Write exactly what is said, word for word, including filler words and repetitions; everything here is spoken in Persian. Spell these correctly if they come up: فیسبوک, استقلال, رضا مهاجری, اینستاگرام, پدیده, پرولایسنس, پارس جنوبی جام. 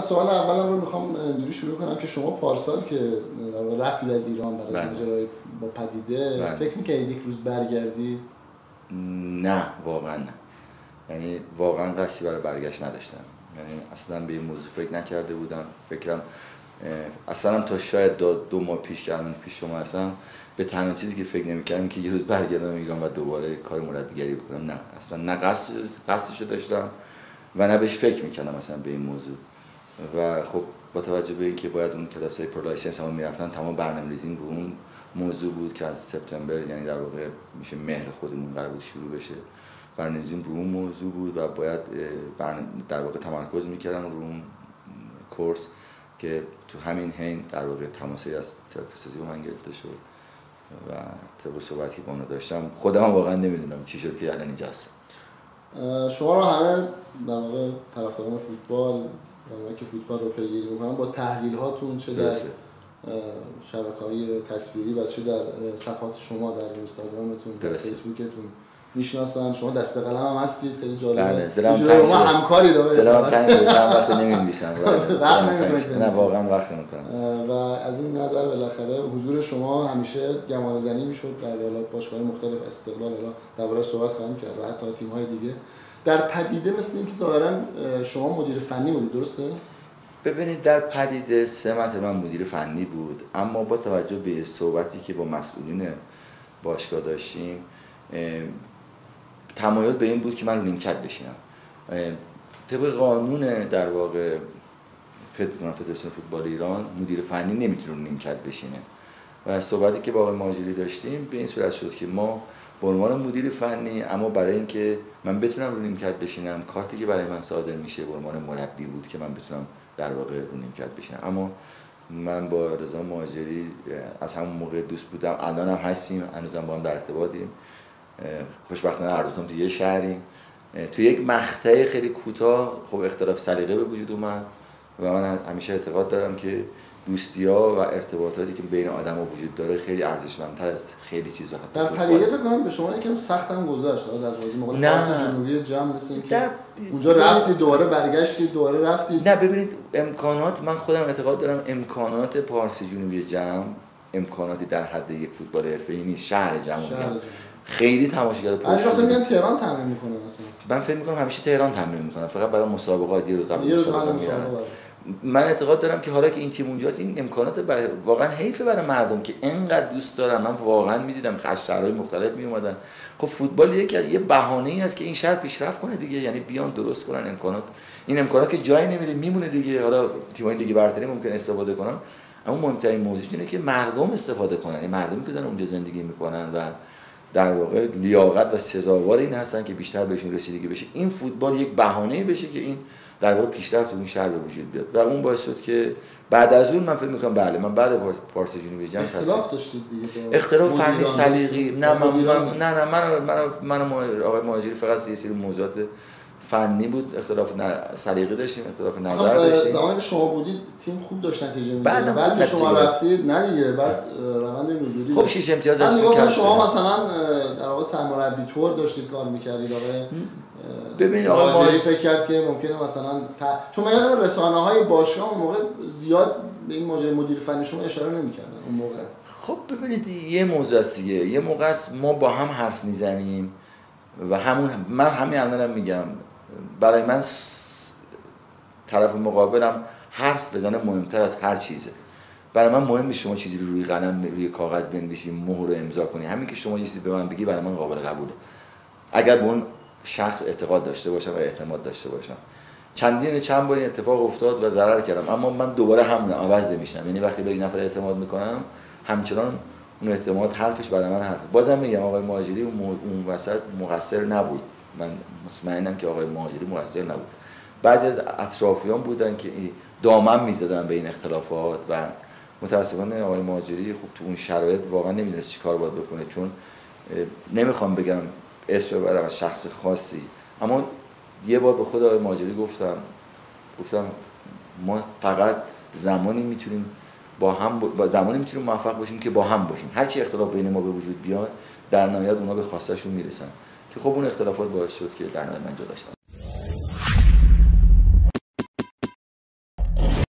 من سوال اولم رو میخوام اینجوری شروع کنم که شما پارسال که رفتید از ایران برای ماجرای با پدیده بند. فکر می‌کردید یک روز برگردید؟ نه واقعا نه. یعنی واقعا قصدی برای برگشت نداشتم. یعنی اصلا به این موضوع فکر نکرده بودم. فکرم اصلا تا شاید دو, دو ماه پیش که الان پیش شما هستم به تنها چیزی که فکر نمی‌کردم که یه روز برگردم ایران و دوباره کار مربیگری بکنم. نه اصلا نه قصد قصدشو داشتم و نه بهش فکر می‌کردم مثلا به این موضوع. و خب با توجه به اینکه باید اون کلاس‌های پرولایسنس هم می‌رفتن تمام برنامه‌ریزی رو اون موضوع بود که از سپتامبر یعنی در واقع میشه مهر خودمون قرار بود شروع بشه. برنامه‌ریزی رو اون موضوع بود و باید در واقع تمرکز می‌کردم رو اون کورس که تو همین حین در واقع تماسی از تئاترسازی با من گرفته شد و طبق صحبتی که با اون داشتم خودم واقعا نمی‌دونم چی شد که الان اینجا هستم. شما رو همه در واقع طرفداران فوتبال و که فوتبال رو پیگیری می‌کنن با تحلیل هاتون چه در شبکه‌های تصویری و چه در صفحات شما در اینستاگرامتون در فیسبوکتون میشناسن. شما دست به قلم هم هستید، خیلی جالبه. اینجوری ما همکاری داره. درام تنگ شده، وقت نمی‌نویسن. نه واقعا وقت نمی‌کنم. و از این نظر بالاخره حضور شما همیشه گمانه‌زنی می‌شد در حالات باشگاه‌های مختلف استقلال الا درباره صحبت خواهیم کرد و حتی تیم‌های دیگه. در پدیده مثل اینکه ظاهراً شما مدیر فنی بودید، درسته؟ ببینید در پدیده سمت من مدیر فنی بود، اما با توجه به صحبتی که با مسئولین باشگاه داشتیم تمایل به این بود که من رو لینکد بشینم. طبق قانون در واقع فدراسیون فوتبال ایران مدیر فنی نمیتونه رو لینکد بشینه و صحبتی که با آقای ماجری داشتیم به این صورت شد که ما به عنوان مدیر فنی، اما برای اینکه من بتونم رو نیمکت بشینم کارتی که برای من صادر میشه به عنوان مربی بود که من بتونم در واقع رو نیمکت بشینم. اما من با رضا مهاجری از همون موقع دوست بودم، الان هم هستیم، هنوزم با هم در ارتباطیم. خوشبختانه هر دوتام تو یه شهریم. تو یک مقطع خیلی کوتاه خب اختلاف سلیقه به وجود اومد و من همیشه اعتقاد دارم که دوستی‌ها و ارتباطاتی که بین آدم‌ها وجود داره خیلی ارزشمندتر از خیلی چیزا. در پدیده فکر کنم به شما یکم سخت هم گذشت در بازی مقابل فارس جمهوری جام رسیدین که در... اونجا رفتید دوباره برگشتید دوباره رفتید. نه ببینید امکانات، من خودم اعتقاد دارم امکانات پارس جنوبی جام امکاناتی در حد یک فوتبال حرفه‌ای نیست. شهر جام خیلی تماشاگر پرشور. البته میگن تهران تمرین می‌کنه مثلا. من فکر می‌کنم همیشه تهران تمرین می‌کنه فقط برای مسابقات یه روز قبل مسابقه میرن. من اعتقاد دارم که حالا که این تیم اونجاست این امکانات برای واقعا حیفه برای مردم که انقدر دوست دارن. من واقعا میدیدم خشترهای مختلف می اومدن. خب فوتبال یک یه بهانه‌ای است که این شهر پیشرفت کنه دیگه، یعنی بیان درست کنن امکانات. این امکانات که جایی نمیره میمونه دیگه. حالا تیم‌های لیگ برتری ممکن استفاده کنن، اما مهمترین موضوع اینه که مردم استفاده کنن. مردمی که دارن اونجا زندگی می‌کنن و در واقع لیاقت و سزاوار این هستن که بیشتر بهشون رسیدگی بشه. این فوتبال یک بهانه‌ای بشه که این در واقع پیشرفت اون شهر به وجود بیاد و اون باعث شد که بعد از اون من فکر می‌کنم بله من بعد پارس جنوبی جام اختلاف داشتید دیگه. اختلاف فنی سلیقی نه من نه نه من من من, من آقای مهاجری فقط یه سری موضوعات فنی بود، اختلاف سلیقی داشتیم، اختلاف نظر داشتیم. زمانی که شما بودید تیم خوب داشت نتیجه می‌داد. بعد, بعد شما رفتید نه دیگه، بعد روند نزولی خوب شش امتیاز داشتید. شما مثلا در واقع سرمربی طور داشتید کار می‌کردید آقای. ببین آقای ماجری فکر کرد که ممکنه مثلا ت... چون من یادم رسانه‌های باشگاه اون موقع زیاد به این ماجرای مدیر فنی شما اشاره نمی‌کردن اون موقع. خب ببینید یه موضوع دیگه، یه موقع است ما با هم حرف می‌زنیم و همون من همین الانم میگم برای من طرف مقابلم حرف بزنه مهمتر از هر چیزه. برای من مهم نیست شما چیزی رو روی قلم روی کاغذ بنویسی، مهر رو امضا کنی. همین که شما یه چیزی به من بگی برای من قابل قبوله. اگر به اون شخص اعتقاد داشته باشم و اعتماد داشته باشم. چندین چند بار این اتفاق افتاد و ضرر کردم، اما من دوباره همون عوض میشم. یعنی وقتی به یک نفر اعتماد میکنم همچنان اون اعتماد حرفش برای من حرفه. بازم میگم آقای مهاجری اون وسط مقصر نبود. من مطمئنم که آقای مهاجری مقصر نبود. بعضی از اطرافیان بودن که دامن می‌زدن به این اختلافات و متأسفانه آقای مهاجری خب تو اون شرایط واقعا نمی‌دونست چیکار باید بکنه. چون نمیخوام بگم اسم ببرم از شخص خاصی، اما یه بار به خود آقای مهاجری گفتم گفتم ما فقط زمانی میتونیم با هم با زمانی میتونیم موفق باشیم که با هم باشیم. هر چی اختلاف بین ما به وجود بیاد در نهایت اونا به خواستشون میرسن که خب اون اختلافات باعث شد که در نهایت من جدا شدم.